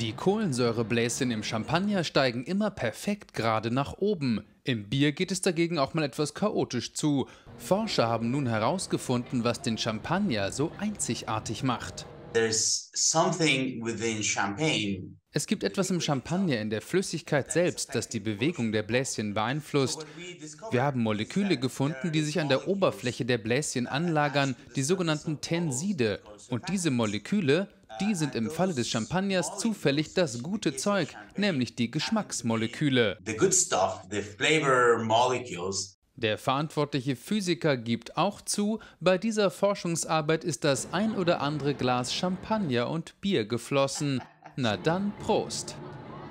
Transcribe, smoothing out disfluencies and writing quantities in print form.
Die Kohlensäurebläschen im Champagner steigen immer perfekt gerade nach oben. Im Bier geht es dagegen auch mal etwas chaotisch zu. Forscher haben nun herausgefunden, was den Champagner so einzigartig macht. Es gibt etwas im Champagner, in der Flüssigkeit selbst, das die Bewegung der Bläschen beeinflusst. Wir haben Moleküle gefunden, die sich an der Oberfläche der Bläschen anlagern, die sogenannten Tenside. Und diese Moleküle, die sind im Falle des Champagners zufällig das gute Zeug, nämlich die Geschmacksmoleküle. Der verantwortliche Physiker gibt auch zu, bei dieser Forschungsarbeit ist das ein oder andere Glas Champagner und Bier geflossen. Na dann, Prost!